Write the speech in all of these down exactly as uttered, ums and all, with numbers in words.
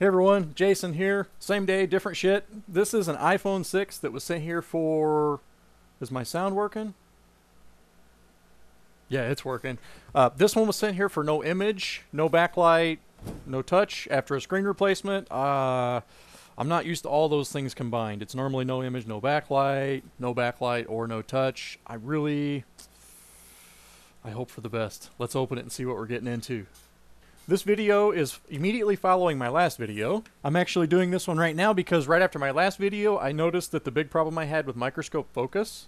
Hey everyone, Jason here. Same day, different shit. This is an iPhone six that was sent here for... Is my sound working? Yeah, it's working. Uh, this one was sent here for no image, no backlight, no touch after a screen replacement. Uh, I'm not used to all those things combined. It's normally no image, no backlight, no backlight, or no touch. I really... I hope for the best. Let's open it and see what we're getting into. This video is immediately following my last video. I'm actually doing this one right now because right after my last video, I noticed that the big problem I had with microscope focus,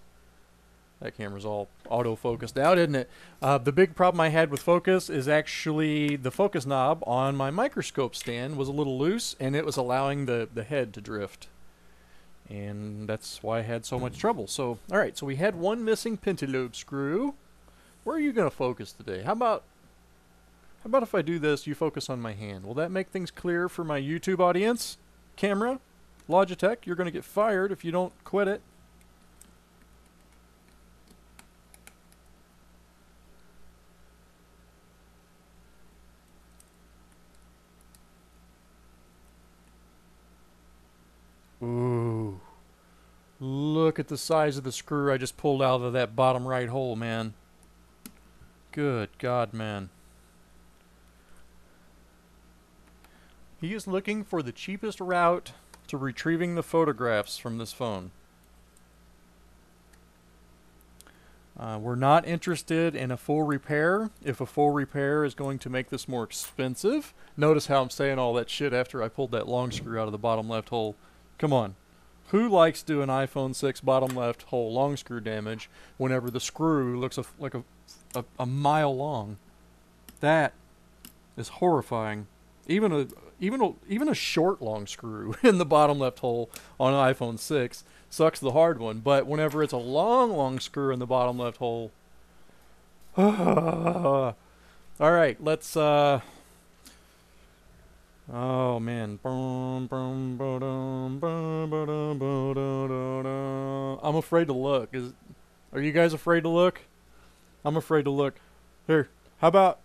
that camera's all auto-focused out, isn't it? Uh, the big problem I had with focus is actually the focus knob on my microscope stand was a little loose and it was allowing the, the head to drift. And that's why I had so much trouble. So, all right, so we had one missing pentalobe screw. Where are you gonna focus today? How about How about if I do this, you focus on my hand? Will that make things clear for my YouTube audience? Camera, Logitech, you're going to get fired if you don't quit it. Ooh. Look at the size of the screw I just pulled out of that bottom right hole, man. Good God, man. He is looking for the cheapest route to retrieving the photographs from this phone. Uh, we're not interested in a full repair if a full repair is going to make this more expensive. Notice how I'm saying all that shit after I pulled that long screw out of the bottom left hole. Come on. Who likes doing iPhone six bottom left hole long screw damage whenever the screw looks a, like a, a, a mile long? That is horrifying. Even a even a, even a short long screw in the bottom left hole on an iPhone six sucks the hard one. But whenever it's a long, long screw in the bottom left hole, all right, let's. Uh, oh man, I'm afraid to look. Is are you guys afraid to look? I'm afraid to look. Here, how about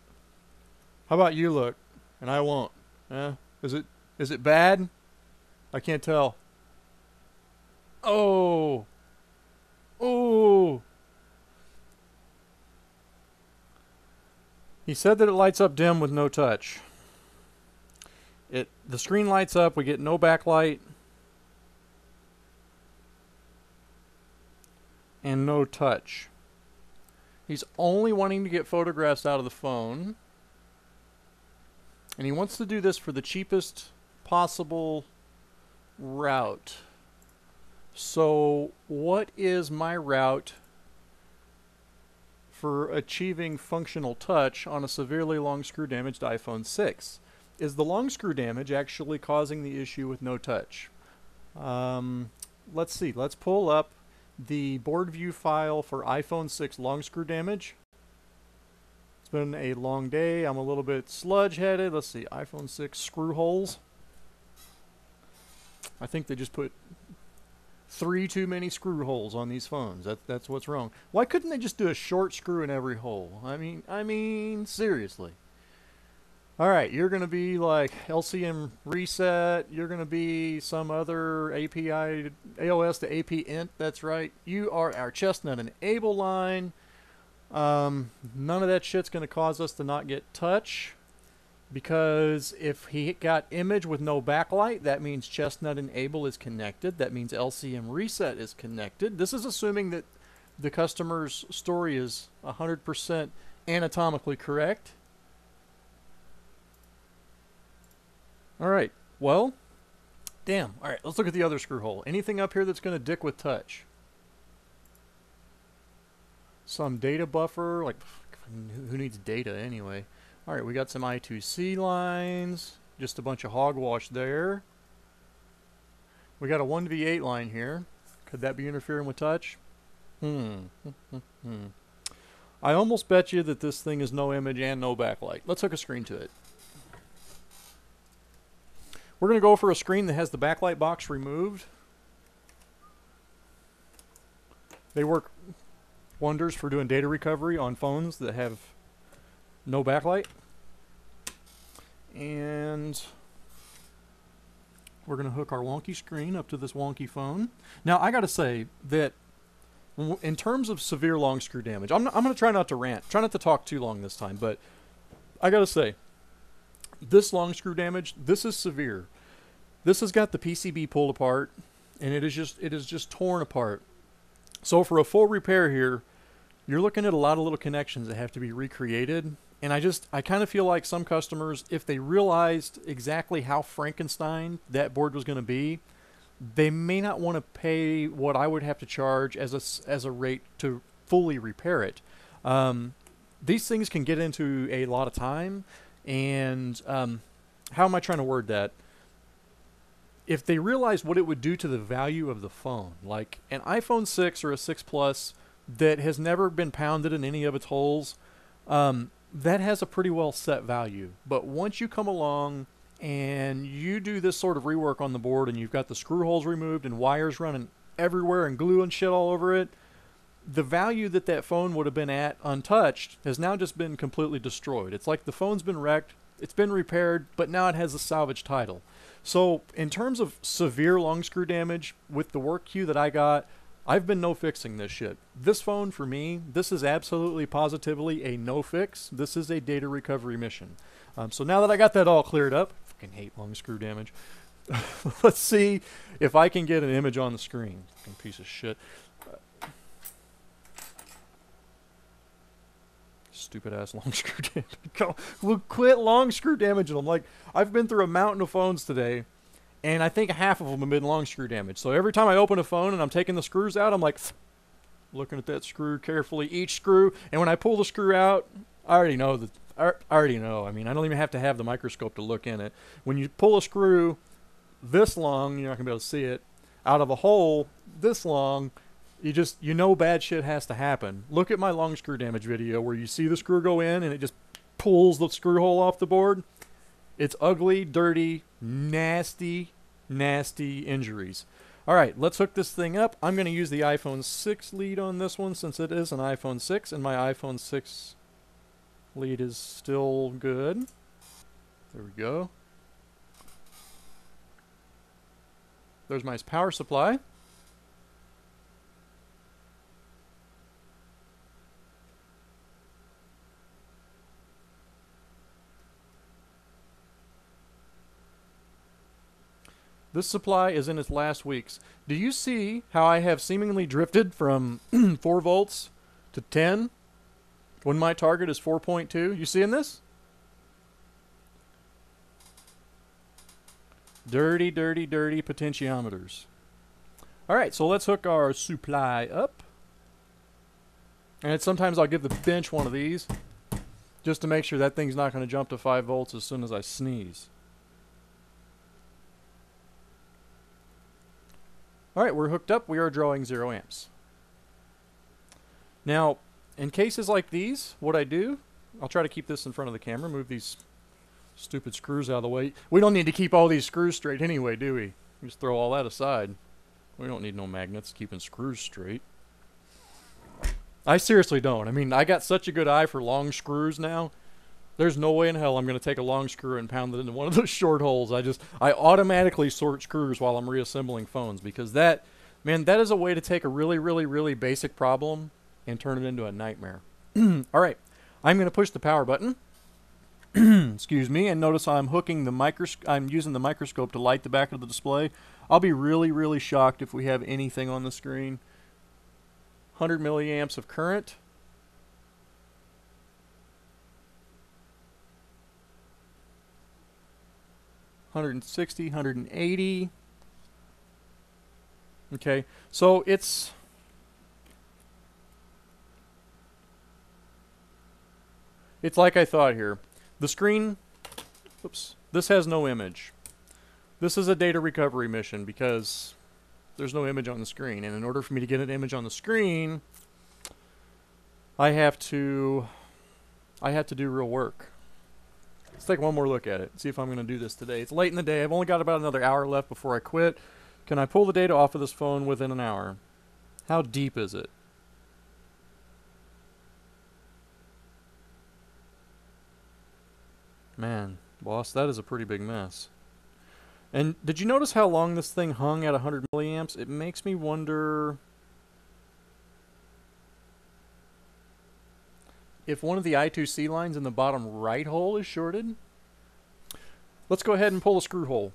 how about you look? And I won't. Eh? Is it is it bad? I can't tell. Oh. Oh. He said that it lights up dim with no touch. It the screen lights up, we get no backlight and no touch. He's only wanting to get photographs out of the phone. And he wants to do this for the cheapest possible route. So what is my route for achieving functional touch on a severely long screw damaged iPhone six? Is the long screw damage actually causing the issue with no touch? Um, let's see. Let's pull up the board view file for iPhone six long screw damage. It's been a long day. I'm a little bit sludge-headed. Let's see, iPhone six screw holes. I think they just put three too many screw holes on these phones. That, that's what's wrong. Why couldn't they just do a short screw in every hole? I mean, I mean, seriously. All right, you're going to be like L C M Reset. You're going to be some other A P I, A O S to A P Int. That's right. You are our Chestnut and Able line. Um, none of that shit's going to cause us to not get touch, because if he got image with no backlight, that means Chestnut and Able is connected. That means L C M Reset is connected. This is assuming that the customer's story is one hundred percent anatomically correct. All right. Well, damn. All right. Let's look at the other screw hole. Anything up here that's going to dick with touch? Some data buffer, like who needs data anyway? All right, we got some I two C lines, just a bunch of hogwash there. We got a one v eight line here. Could that be interfering with touch? Hmm. I almost bet you that this thing is no image and no backlight. Let's hook a screen to it. We're going to go for a screen that has the backlight box removed. They work wonders for doing data recovery on phones that have no backlight. And We're going to hook our wonky screen up to this wonky phone. Now, I got to say that in terms of severe long screw damage, I'm, I'm going to try not to rant, try not to talk too long this time, but I got to say, this long screw damage, this is severe. This has got the P C B pulled apart, and it is just it is just torn apart. So for a full repair here, you're looking at a lot of little connections that have to be recreated. And I just, I kind of feel like some customers, if they realized exactly how Frankenstein that board was going to be, they may not want to pay what I would have to charge as a, as a rate to fully repair it. Um, these things can get into a lot of time. And um, how am I trying to word that? If they realize what it would do to the value of the phone, like an iPhone six or a six Plus that has never been pounded in any of its holes, um, that has a pretty well set value. But once you come along and you do this sort of rework on the board and you've got the screw holes removed and wires running everywhere and glue and shit all over it, the value that that phone would have been at untouched has now just been completely destroyed. It's like the phone's been wrecked, it's been repaired, but now it has a salvage title. So in terms of severe long screw damage, with the work queue that I got, I've been no fixing this shit. This phone, for me, this is absolutely positively a no fix. This is a data recovery mission. Um, so now that I got that all cleared up, I fucking hate long screw damage. Let's see if I can get an image on the screen. Fucking piece of shit. Stupid ass long screw damage. We'll quit long screw damage. And I'm like, I've been through a mountain of phones today, and I think half of them have been long screw damage. So every time I open a phone and I'm taking the screws out, I'm like, looking at that screw carefully, each screw. And when I pull the screw out, I already know that. I already know. I mean, I don't even have to have the microscope to look in it. When you pull a screw this long, you're not gonna be able to see it. Out of a hole this long, you just, you know bad shit has to happen. Look at my long screw damage video where you see the screw go in and it just pulls the screw hole off the board. It's ugly, dirty, nasty, nasty injuries. All right, let's hook this thing up. I'm going to use the iPhone six lead on this one since it is an iPhone six, and my iPhone six lead is still good. There we go. There's my power supply. This supply is in its last weeks. Do you see how I have seemingly drifted from four volts to ten when my target is four point two? You seeing this? Dirty, dirty, dirty potentiometers. All right, so let's hook our supply up. And sometimes I'll give the bench one of these just to make sure that thing's not going to jump to five volts as soon as I sneeze. All right, we're hooked up. We are drawing zero amps. Now, in cases like these, what I do, I'll try to keep this in front of the camera, move these stupid screws out of the way. We don't need to keep all these screws straight anyway, do we? We just throw all that aside. We don't need no magnets keeping screws straight. I seriously don't. I mean, I got such a good eye for long screws now. There's no way in hell I'm going to take a long screw and pound it into one of those short holes. I just, I automatically sort screws while I'm reassembling phones because that, man, that is a way to take a really, really, really basic problem and turn it into a nightmare. All right, I'm going to push the power button. Excuse me, and notice I'm hooking the micros- I'm using the microscope to light the back of the display. I'll be really, really shocked if we have anything on the screen. one hundred milliamps of current. one sixty, one eighty. Okay, so it's it's like I thought here. The screen, oops, this has no image. This is a data recovery mission because there's no image on the screen, and in order for me to get an image on the screen, I have to I have to do real work. Let's take one more look at it, see if I'm going to do this today. It's late in the day. I've only got about another hour left before I quit. Can I pull the data off of this phone within an hour? How deep is it? Man, boss, that is a pretty big mess. And did you notice how long this thing hung at one hundred milliamps? It makes me wonder if one of the I two C lines in the bottom right hole is shorted. Let's go ahead and pull a screw hole.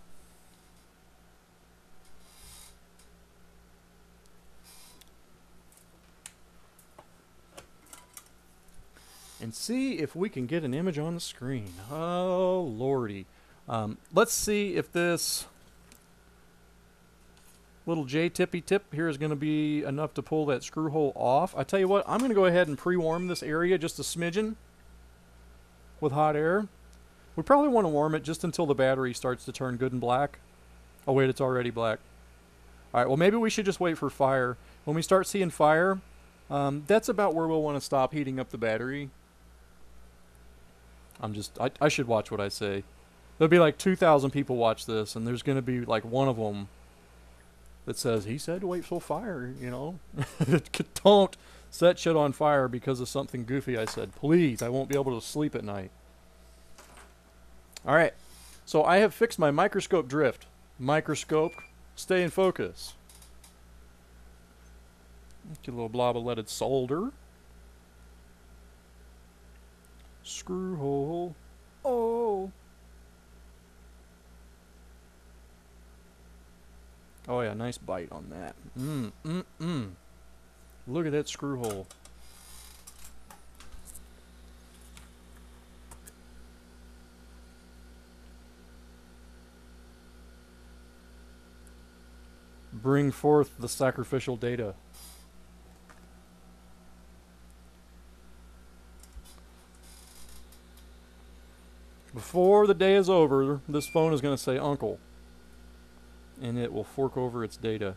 And see if we can get an image on the screen. Oh, lordy. Um, let's see if this little J-tippy tip here is going to be enough to pull that screw hole off. I tell you what, I'm going to go ahead and pre-warm this area just a smidgen with hot air. We probably want to warm it just until the battery starts to turn good and black. Oh wait, it's already black. Alright, well maybe we should just wait for fire. When we start seeing fire, um, that's about where we'll want to stop heating up the battery. I'm just, I, I should watch what I say. There'll be like two thousand people watch this, and there's going to be like one of them that says, he said to wait till fire, you know. Don't set shit on fire because of something goofy I said. Please, I won't be able to sleep at night. Alright, so I have fixed my microscope drift. Microscope, stay in focus. Get a little blob of leaded solder. Screw hole. Oh! Oh yeah, nice bite on that. Mm, mm, mm. Look at that screw hole. Bring forth the sacrificial data. Before the day is over, this phone is going to say uncle. And it will fork over its data.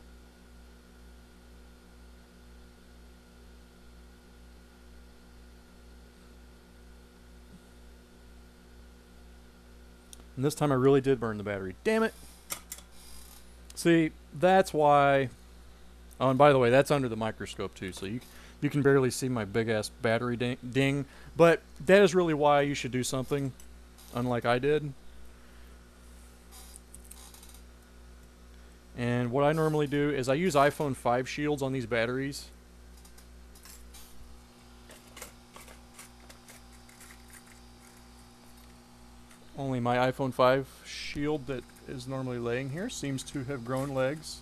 And this time I really did burn the battery. Damn it! See, that's why... Oh, and by the way, that's under the microscope too, so you, you can barely see my big-ass battery ding, ding. But that is really why you should do something, unlike I did. And what I normally do is I use iPhone five shields on these batteries. Only my iPhone five shield that is normally laying here seems to have grown legs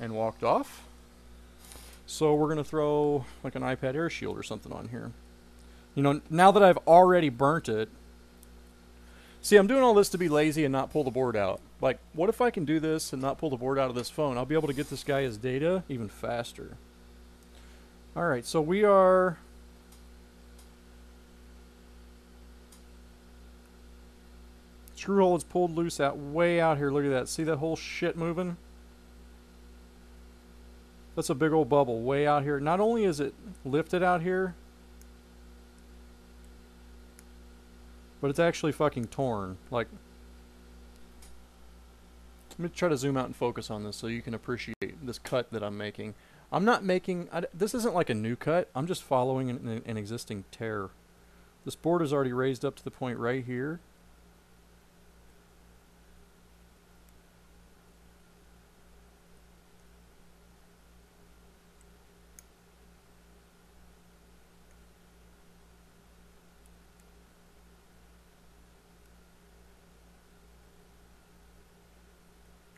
and walked off. So we're going to throw like an iPad Air shield or something on here. You know, now that I've already burnt it, see, I'm doing all this to be lazy and not pull the board out. Like, what if I can do this and not pull the board out of this phone? I'll be able to get this guy his data even faster. Alright, so we are... Screw hole is pulled loose out way out here. Look at that. See that whole shit moving? That's a big old bubble way out here. Not only is it lifted out here, but it's actually fucking torn. Like, let me try to zoom out and focus on this so you can appreciate this cut that I'm making. I'm not making, I, this isn't like a new cut. I'm just following an, an existing tear. This board is already raised up to the point right here.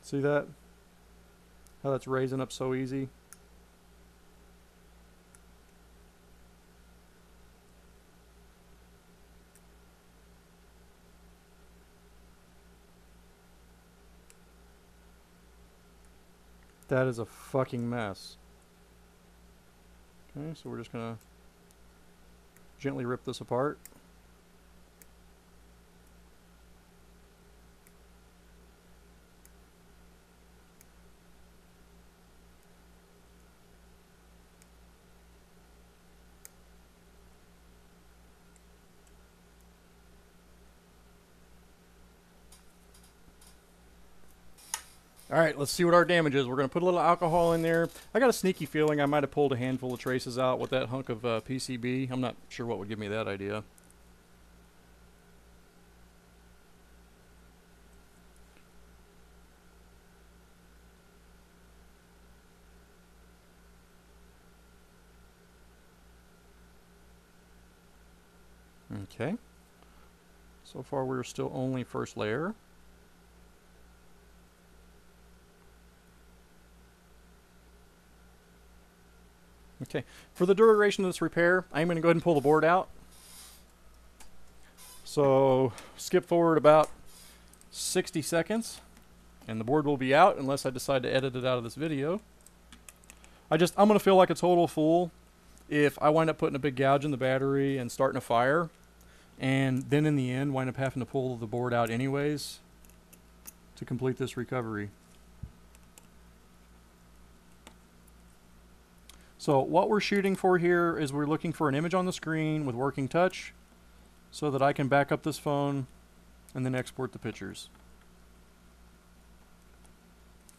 See that? How that's raising up so easy. That is a fucking mess. Okay, so we're just gonna gently rip this apart. Alright, let's see what our damage is. We're going to put a little alcohol in there. I got a sneaky feeling I might have pulled a handful of traces out with that hunk of uh, P C B. I'm not sure what would give me that idea. Okay. So far we're still only first layer. Okay, for the duration of this repair, I'm going to go ahead and pull the board out. So skip forward about sixty seconds and the board will be out unless I decide to edit it out of this video. I just, I'm going to feel like a total fool if I wind up putting a big gouge in the battery and starting a fire and then in the end wind up having to pull the board out anyways to complete this recovery. So what we're shooting for here is we're looking for an image on the screen with working touch so that I can back up this phone and then export the pictures.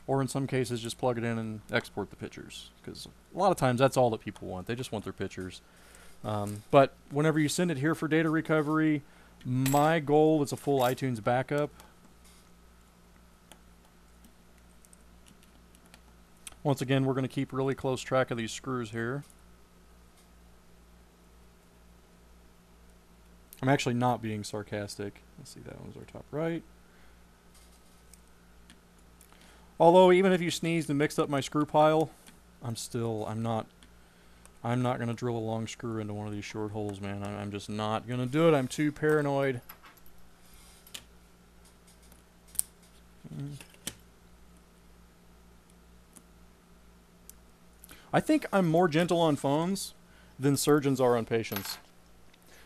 Or in some cases just plug it in and export the pictures, because a lot of times that's all that people want. They just want their pictures. Um, but whenever you send it here for data recovery, my goal is a full iTunes backup. Once again, we're going to keep really close track of these screws here. I'm actually not being sarcastic. Let's see, that one's our top right. Although, even if you sneezed and mixed up my screw pile, I'm still, I'm not, I'm not going to drill a long screw into one of these short holes, man. I'm just not going to do it. I'm too paranoid. Mm. I think I'm more gentle on phones than surgeons are on patients.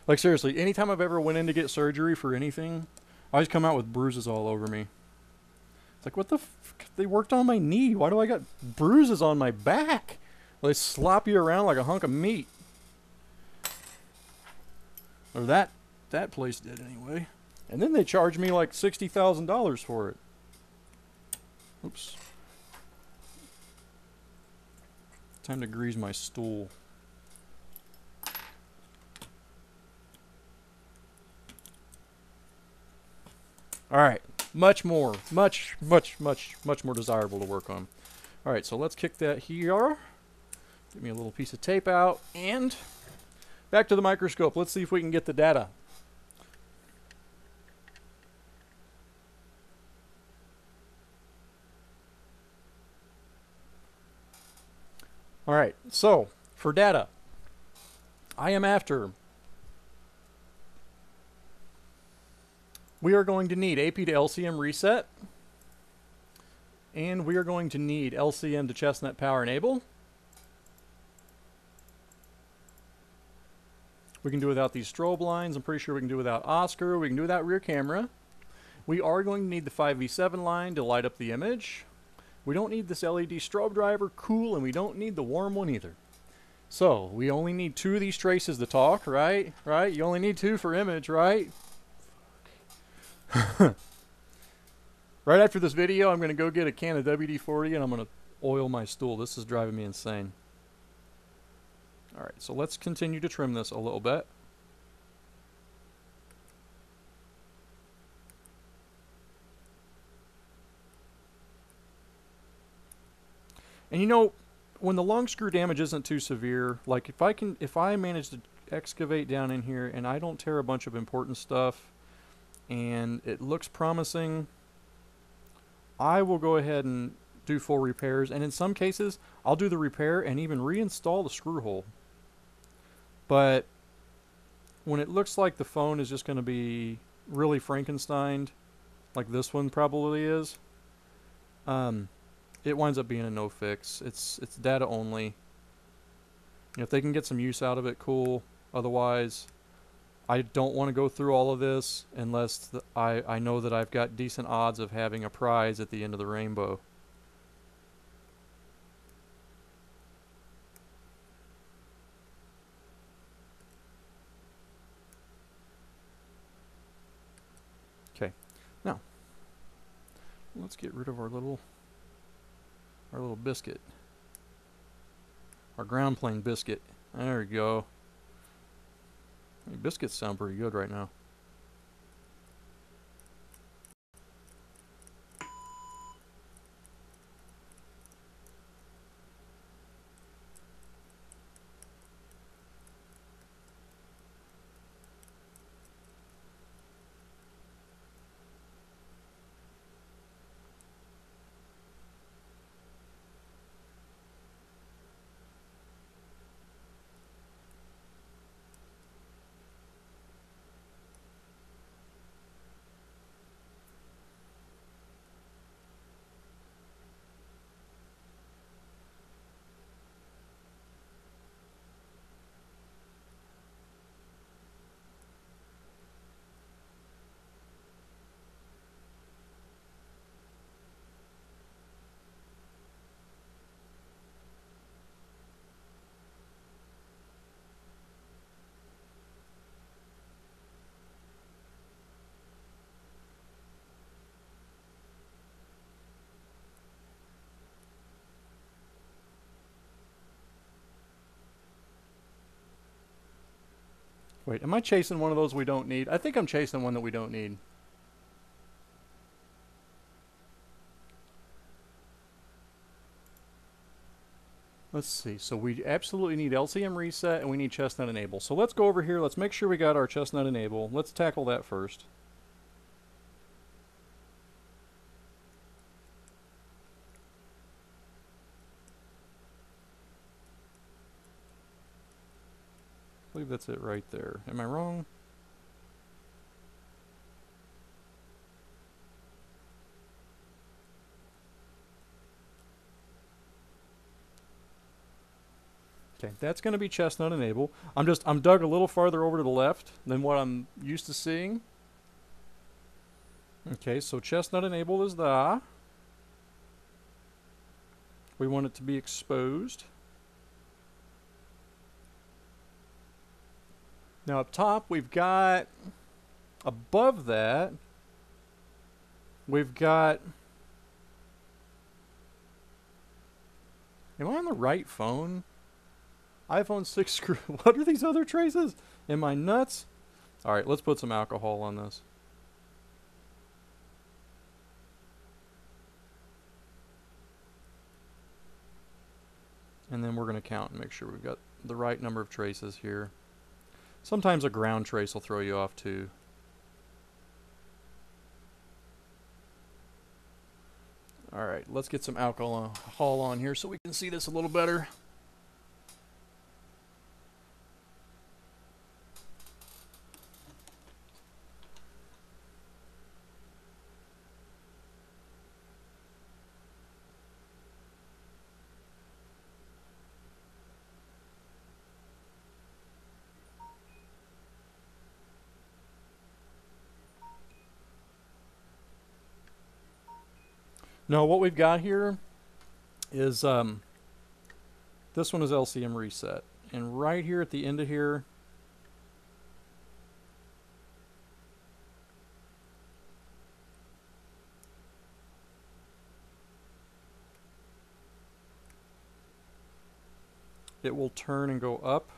Like seriously, anytime I've ever went in to get surgery for anything, I always come out with bruises all over me. It's like, what the f, they worked on my knee. Why do I got bruises on my back? Well, they slop you around like a hunk of meat. Or that, that place did anyway. And then they charged me like sixty thousand dollars for it. Oops. Time to grease my stool. All right, much more, much, much, much, much more desirable to work on. All right, so let's kick that here. Give me a little piece of tape out and back to the microscope. Let's see if we can get the data. All right, so for data, I am after. We are going to need A P to L C M Reset, and we are going to need L C M to Chestnut Power Enable. We can do without these strobe lines. I'm pretty sure we can do without Oscar. We can do without rear camera. We are going to need the five V seven line to light up the image. We don't need this L E D strobe driver, cool, and we don't need the warm one either. So, we only need two of these traces to talk, right? Right? You only need two for image, right? Right after this video, I'm going to go get a can of W D forty and I'm going to oil my stool. This is driving me insane. Alright, so let's continue to trim this a little bit. And you know, when the long screw damage isn't too severe, like if I can, if I manage to excavate down in here and I don't tear a bunch of important stuff and it looks promising, I will go ahead and do full repairs. And in some cases, I'll do the repair and even reinstall the screw hole. But when it looks like the phone is just going to be really Frankensteined, like this one probably is, um... it winds up being a no fix. It's it's data only. If they can get some use out of it, cool. Otherwise, I don't want to go through all of this unless the, I, I know that I've got decent odds of having a prize at the end of the rainbow. Okay. Now, let's get rid of our little... our little biscuit. Our ground plane biscuit. There we go. Biscuits sound pretty good right now. Wait, am I chasing one of those we don't need? I think I'm chasing one that we don't need. Let's see, so we absolutely need L C M Reset and we need Chestnut Enable. So let's go over here, let's make sure we got our Chestnut Enable. Let's tackle that first. I believe that's it right there. Am I wrong? Okay, that's going to be Chestnut Enable. I'm just, I'm dug a little farther over to the left than what I'm used to seeing. Okay, so Chestnut Enable is the. We want it to be exposed. Now up top, we've got, above that, we've got, am I on the right phone? iPhone six screw. What are these other traces? Am I nuts? All right, let's put some alcohol on this. And then we're going to count and make sure we've got the right number of traces here. Sometimes a ground trace will throw you off too. All right, let's get some alcohol on here so we can see this a little better. No, what we've got here is um, this one is L C M Reset, and right here at the end of here, it will turn and go up.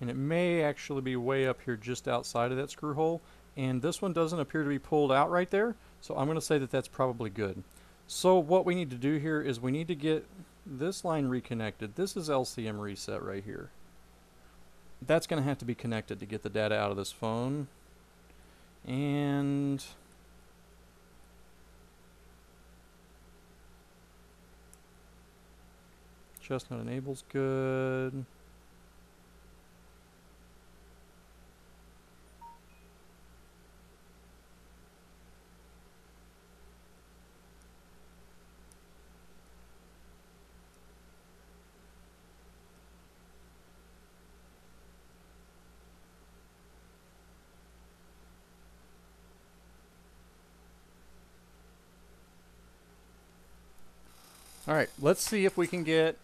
And it may actually be way up here just outside of that screw hole. And this one doesn't appear to be pulled out right there. So I'm going to say that that's probably good. So what we need to do here is we need to get this line reconnected. This is L C M Reset right here. That's going to have to be connected to get the data out of this phone. And Chestnut Enable's good. All right, let's see if we can get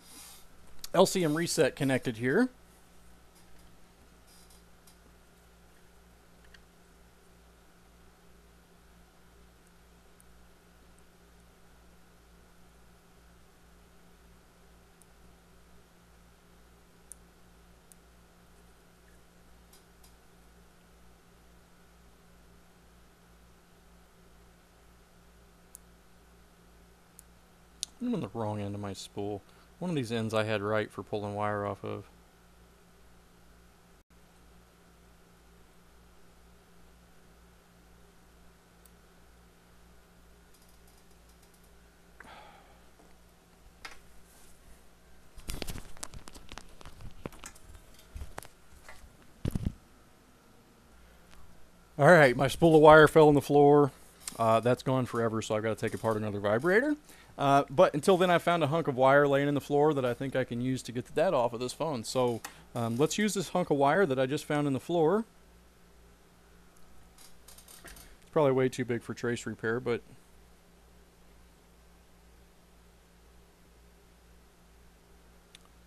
L C M Reset connected here. I'm on the wrong end of my spool. One of these ends I had right for pulling wire off of. All right, my spool of wire fell on the floor. Uh, that's gone forever, so I've got to take apart another vibrator. Uh, but until then, I found a hunk of wire laying in the floor that I think I can use to get the data off of this phone. So um, let's use this hunk of wire that I just found in the floor. It's probably way too big for trace repair, but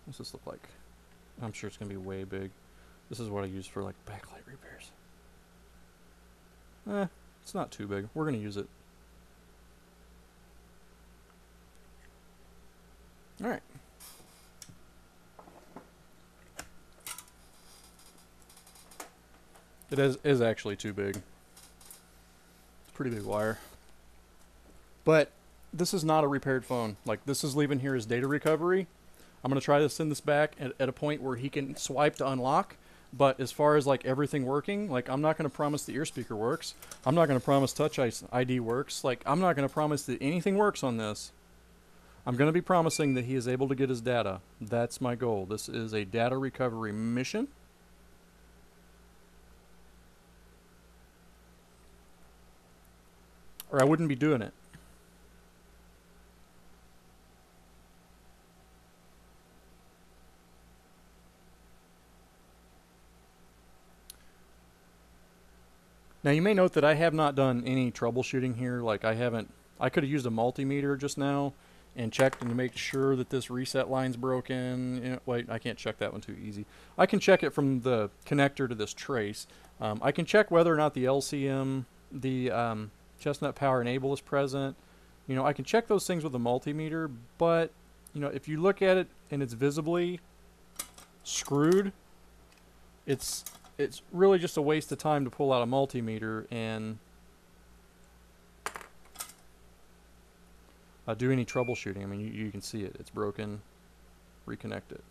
what's this look like? I'm sure it's going to be way big. This is what I use for like backlight repairs. Eh. It's not too big. We're going to use it. All right. It is is actually too big. It's a pretty big wire. But this is not a repaired phone. Like, this is leaving here as data recovery. I'm going to try to send this back at, at a point where he can swipe to unlock. But as far as, like, everything working, like, I'm not going to promise the ear speaker works. I'm not going to promise Touch I D works. Like, I'm not going to promise that anything works on this. I'm going to be promising that he is able to get his data. That's my goal. This is a data recovery mission. Or I wouldn't be doing it. Now, you may note that I have not done any troubleshooting here. Like, I haven't, I could have used a multimeter just now and checked and to make sure that this reset line's broken. You know, wait, I can't check that one too easy. I can check it from the connector to this trace. Um, I can check whether or not the L C M, the um, Chestnut Power Enable is present. You know, I can check those things with a multimeter, but, you know, if you look at it and it's visibly screwed, it's... it's really just a waste of time to pull out a multimeter and uh, do any troubleshooting. I mean, you, you can see it. It's broken. Reconnect it.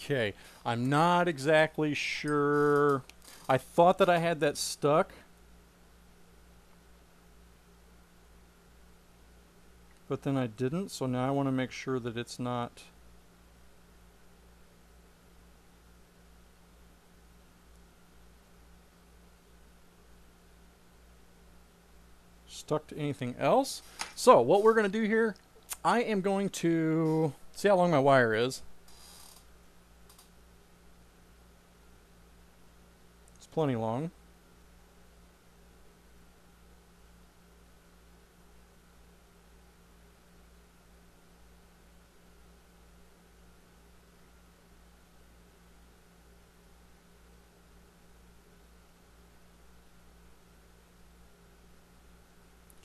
Okay, I'm not exactly sure. I thought that I had that stuck, but then I didn't, so now I want to make sure that it's not stuck to anything else. So what we're going to do here, I am going to see how long my wire is. Plenty long.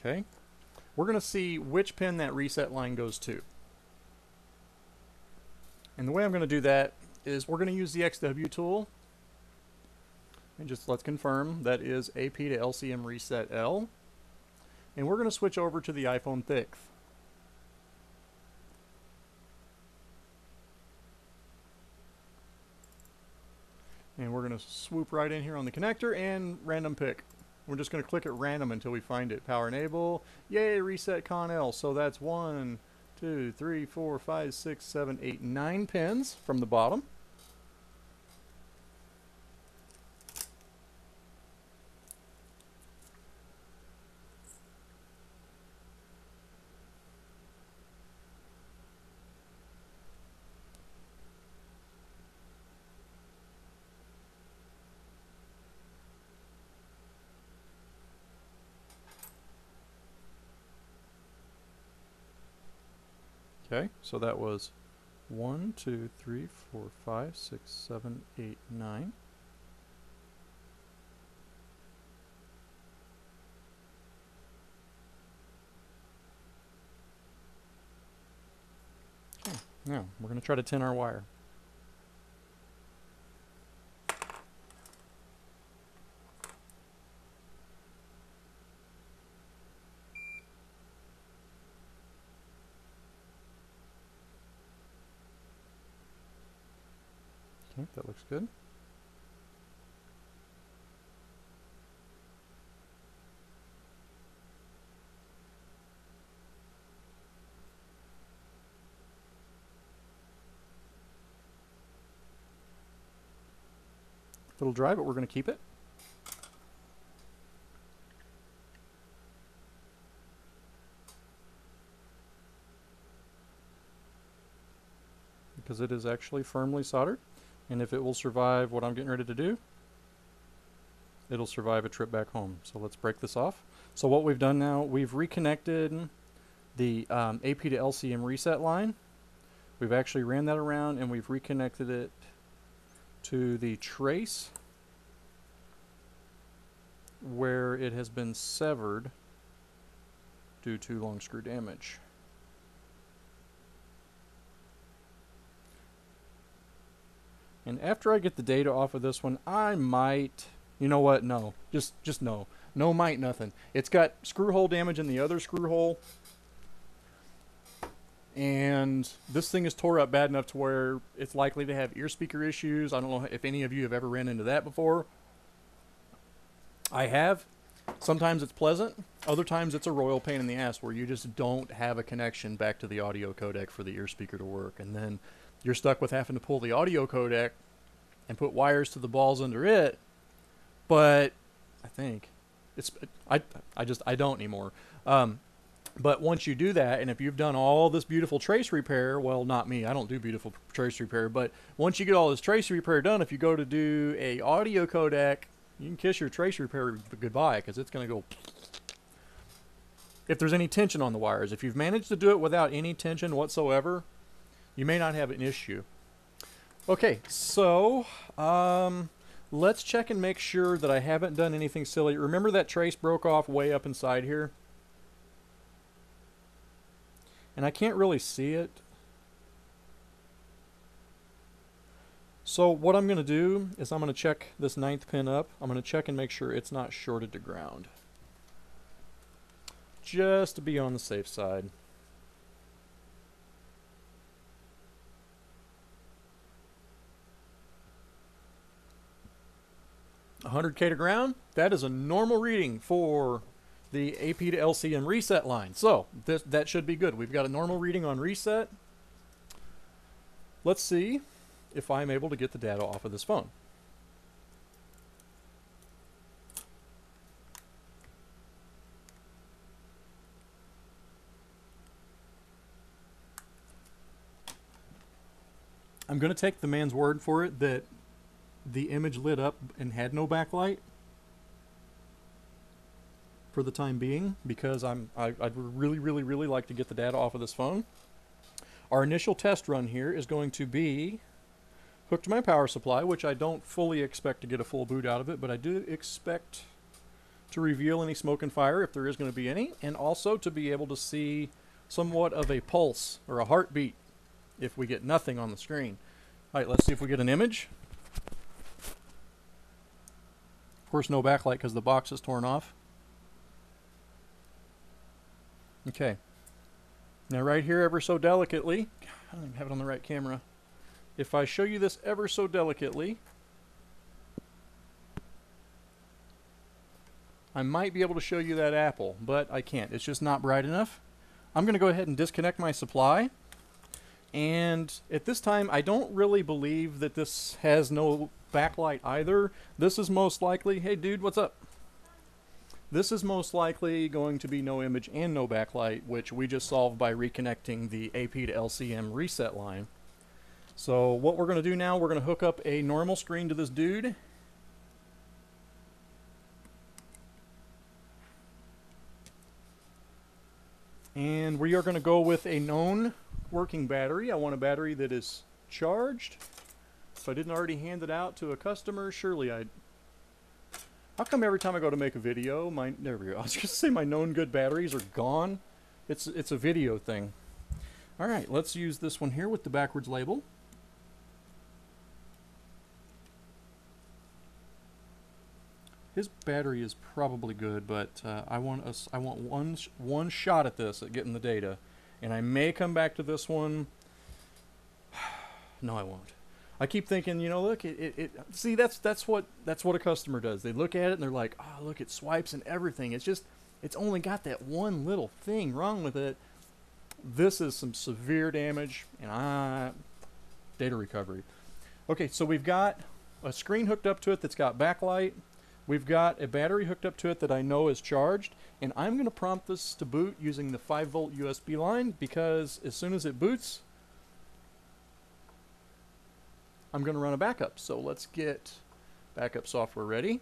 Okay. We're going to see which pin that reset line goes to. And the way I'm going to do that is we're going to use the Z X W tool. And just let's confirm that is A P to L C M Reset L. And we're going to switch over to the iPhone six. And we're going to swoop right in here on the connector and random pick. We're just going to click at random until we find it. Power Enable. Yay, Reset Con L. So that's one, two, three, four, five, six, seven, eight, nine pins from the bottom. Okay, so that was one, two, three, four, five, six, seven, eight, nine. Okay, now we're going to try to tin our wire. That looks good. A little dry, but we're going to keep it. Because it is actually firmly soldered. And if it will survive what I'm getting ready to do, it'll survive a trip back home. So let's break this off. So what we've done now, we've reconnected the um, A P to L C M reset line. We've actually ran that around and we've reconnected it to the trace where it has been severed due to long screw damage. And after I get the data off of this one, I might, you know what, no, just just no. No might nothing. It's got screw hole damage in the other screw hole. And this thing is tore up bad enough to where it's likely to have ear speaker issues. I don't know if any of you have ever ran into that before. I have. Sometimes it's pleasant. Other times it's a royal pain in the ass where you just don't have a connection back to the audio codec for the ear speaker to work. And then you're stuck with having to pull the audio codec and put wires to the balls under it, but I think it's I I just I don't anymore. Um, but once you do that, and if you've done all this beautiful trace repair, well, not me, I don't do beautiful trace repair. But once you get all this trace repair done, if you go to do a audio codec, you can kiss your trace repair goodbye because it's going to go. If there's any tension on the wires, if you've managed to do it without any tension whatsoever, you may not have an issue. Okay, so um, let's check and make sure that I haven't done anything silly. Remember that trace broke off way up inside here? And I can't really see it. So what I'm going to do is I'm going to check this ninth pin up. I'm going to check and make sure it's not shorted to ground. Just to be on the safe side. one hundred K to ground, that is a normal reading for the A P to L C M reset line. So this, that should be good. We've got a normal reading on reset. Let's see if I'm able to get the data off of this phone. I'm going to take the man's word for it that the image lit up and had no backlight for the time being, because I'm I, I'd really really really like to get the data off of this phone. Our initial test run here is going to be hooked to my power supply, which I don't fully expect to get a full boot out of it, but I do expect to reveal any smoke and fire if there is going to be any, and also to be able to see somewhat of a pulse or a heartbeat if we get nothing on the screen. Alright, let's see if we get an image. Of course, no backlight because the box is torn off. Okay. Now right here, ever so delicately, I don't even have it on the right camera. If I show you this ever so delicately, I might be able to show you that apple, but I can't. It's just not bright enough. I'm going to go ahead and disconnect my supply. And at this time, I don't really believe that this has no backlight either. This is most likely, hey dude, what's up? This is most likely going to be no image and no backlight, which we just solved by reconnecting the A P to L C M reset line. So what we're going to do now, we're going to hook up a normal screen to this dude. And we are going to go with a known working battery. I want a battery that is charged. If I didn't already hand it out to a customer, surely I'd... How come every time I go to make a video, my... There we go. I was going to say my known good batteries are gone. It's, it's a video thing. All right, let's use this one here with the backwards label. His battery is probably good, but uh, I want us I want one sh one shot at this, at getting the data, and I may come back to this one. No, I won't. I keep thinking, you know, look, it, it, it see that's that's what that's what a customer does. They look at it and they're like, "Oh, look, it swipes and everything. It's just it's only got that one little thing wrong with it." This is some severe damage, and I data recovery. Okay, so we've got a screen hooked up to it that's got backlight. We've got a battery hooked up to it that I know is charged, and I'm going to prompt this to boot using the five volt U S B line, because as soon as it boots, I'm going to run a backup. So let's get backup software ready.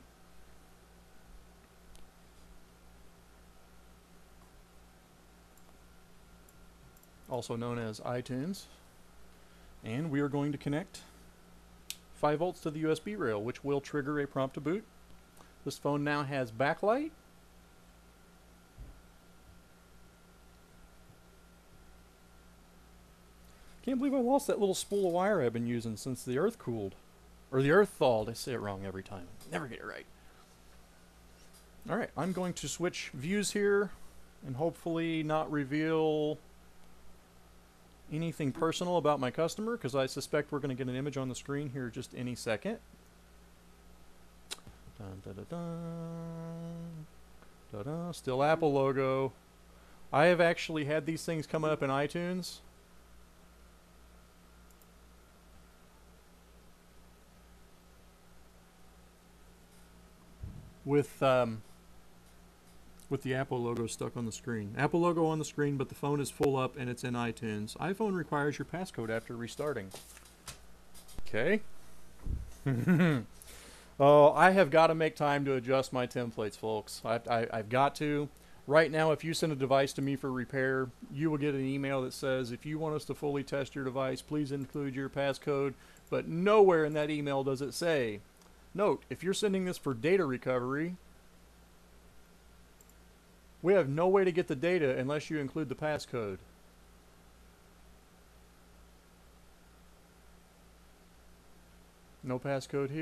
Also known as iTunes. And we are going to connect five volts to the U S B rail, which will trigger a prompt to boot. This phone now has backlight. Can't believe I lost that little spool of wire I've been using since the earth cooled. Or the earth thawed. I say it wrong every time. Never get it right. Alright, I'm going to switch views here and hopefully not reveal anything personal about my customer, because I suspect we're going to get an image on the screen here just any second. Dun, da, da, dun. Da, da. Still Apple logo. I have actually had these things come up in iTunes. With, um, with the Apple logo stuck on the screen. Apple logo on the screen, but the phone is full up and it's in iTunes. iPhone requires your passcode after restarting. Okay. Oh, I have got to make time to adjust my templates, folks. I, I, I've got to. Right now, if you send a device to me for repair, you will get an email that says, if you want us to fully test your device, please include your passcode. But nowhere in that email does it say, note, if you're sending this for data recovery, we have no way to get the data unless you include the passcode. No passcode here.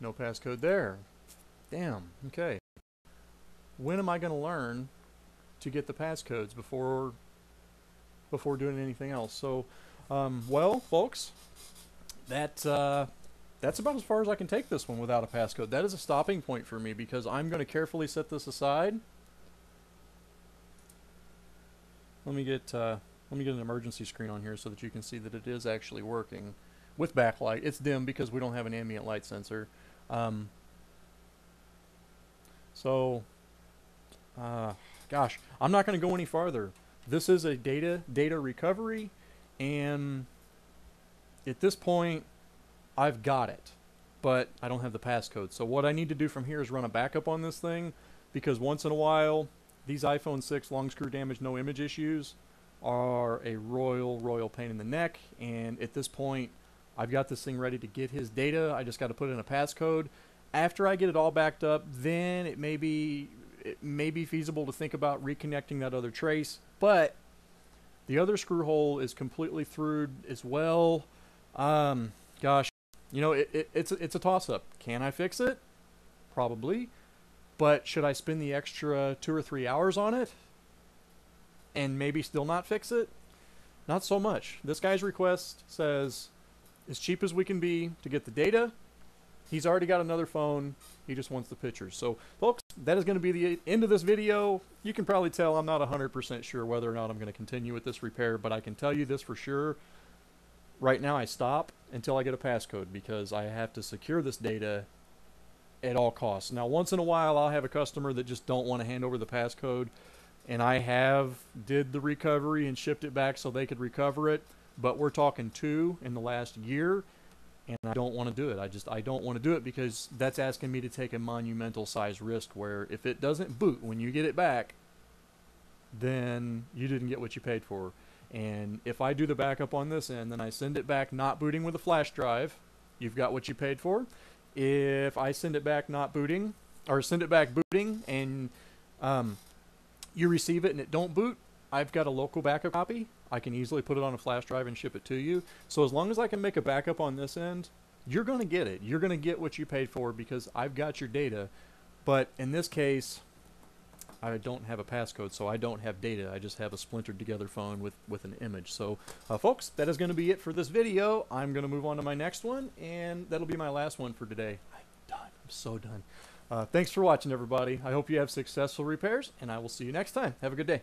No passcode there. Damn, okay. When am I going to learn to get the passcodes before before doing anything else? So, um, well, folks, that uh, that's about as far as I can take this one without a passcode. That is a stopping point for me, because I'm going to carefully set this aside. Let me get uh, let me get an emergency screen on here so that you can see that it is actually working with backlight. It's dim because we don't have an ambient light sensor. Um, so, uh, gosh, I'm not going to go any farther. This is a data data recovery, and at this point, I've got it, but I don't have the passcode. So what I need to do from here is run a backup on this thing, because once in a while, these iPhone six long screw damage, no image issues are a royal, royal pain in the neck, and at this point, I've got this thing ready to get his data. I just got to put in a passcode. After I get it all backed up, then it may be it may be feasible to think about reconnecting that other trace. But the other screw hole is completely through as well. Um, gosh, you know it, it, it's it's a toss-up. Can I fix it? Probably, but should I spend the extra two or three hours on it and maybe still not fix it? Not so much. This guy's request says, as cheap as we can be to get the data, he's already got another phone, he just wants the pictures. So folks, that is going to be the end of this video. You can probably tell I'm not one hundred percent sure whether or not I'm going to continue with this repair, but I can tell you this for sure. Right now I stop until I get a passcode because I have to secure this data at all costs. Now, once in a while, I'll have a customer that just don't want to hand over the passcode, and I have did the recovery and shipped it back so they could recover it, but we're talking two in the last year. And I don't want to do it. I just, I don't want to do it because that's asking me to take a monumental size risk where if it doesn't boot when you get it back, then you didn't get what you paid for. And if I do the backup on this end, then I send it back not booting with a flash drive, you've got what you paid for. If I send it back not booting, or send it back booting and um, you receive it and it don't boot, I've got a local backup copy. I can easily put it on a flash drive and ship it to you. So as long as I can make a backup on this end, you're going to get it. You're going to get what you paid for because I've got your data. But in this case, I don't have a passcode, so I don't have data. I just have a splintered together phone with, with an image. So uh, folks, that is going to be it for this video. I'm going to move on to my next one, and that'll be my last one for today. I'm done. I'm so done. Uh, thanks for watching, everybody. I hope you have successful repairs, and I will see you next time. Have a good day.